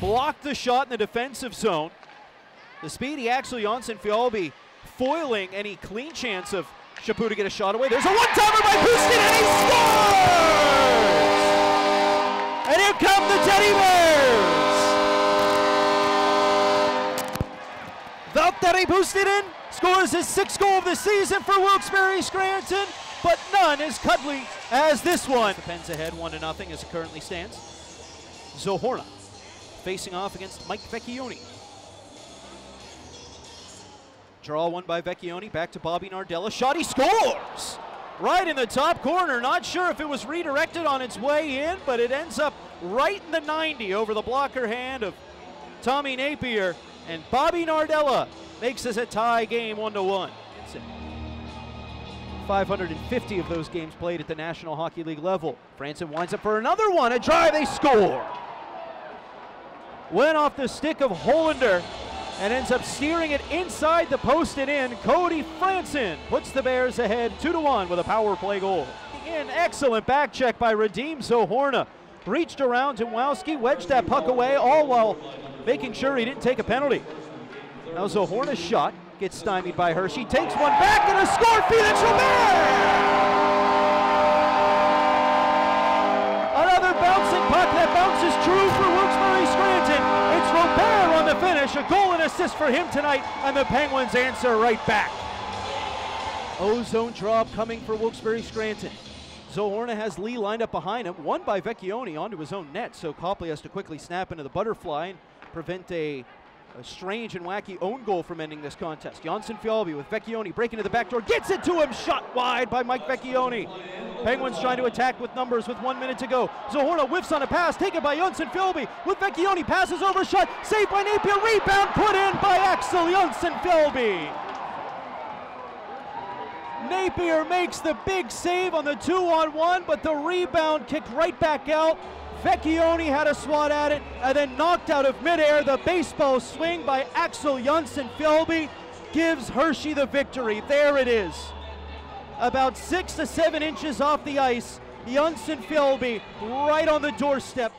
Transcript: blocked the shot in the defensive zone. The speedy Axel Jonsson-Fjallby foiling any clean chance of Chaput to get a shot away. There's a one-timer by Puustinen, and he scores! And here come the Teddy Bears! Valtteri Puustinen scores his sixth goal of the season for Wilkes-Barre/Scranton, but none as cuddly as this one. The Pens ahead 1-0 as it currently stands. Zohorna facing off against Mike Vecchione. Draw one by Vecchioni, back to Bobby Nardella. Shot, he scores! Right in the top corner. Not sure if it was redirected on its way in, but it ends up right in the 90 over the blocker hand of Tommy Nappier. And Bobby Nardella makes this a tie game 1-1. 550 of those games played at the National Hockey League level. Franson winds up for another one. A drive, they score! Went off the stick of Holander and ends up steering it inside the post and in. Cody Franson puts the Bears ahead 2-1 with a power play goal. An excellent back check by Radim Zohorna. Reached around to Wowski, wedged that puck away, all while making sure he didn't take a penalty. Now Zohorna's shot gets stymied by Hershey, takes one back and a score, Felix Robert! Another bouncing puck, that bounce is true for Wilkes-Barre/Scranton. It's Robert on the finish, a goal and assist for him tonight, and the Penguins answer right back. O-zone drop coming for Wilkes-Barre/Scranton. Zohorna has Lee lined up behind him, one by Vecchioni onto his own net, so Copley has to quickly snap into the butterfly and prevent a strange and wacky own goal from ending this contest. Jonsson-Fjallby with Vecchioni breaking to the backdoor, gets it to him, shot wide by Mike Vecchioni. Penguins trying to attack with numbers with 1 minute to go. Zohorna whiffs on a pass, taken by Jonsson-Fjallby with Vecchioni, passes over, shot, saved by Napier, rebound put in by Axel Jonsson-Fjallby. Napier makes the big save on the 2-on-1, but the rebound kicked right back out. Vecchioni had a swat at it and then knocked out of midair. The baseball swing by Axel Jonsson-Fjallby gives Hershey the victory. There it is. About 6 to 7 inches off the ice. Jonsson-Fjallby right on the doorstep.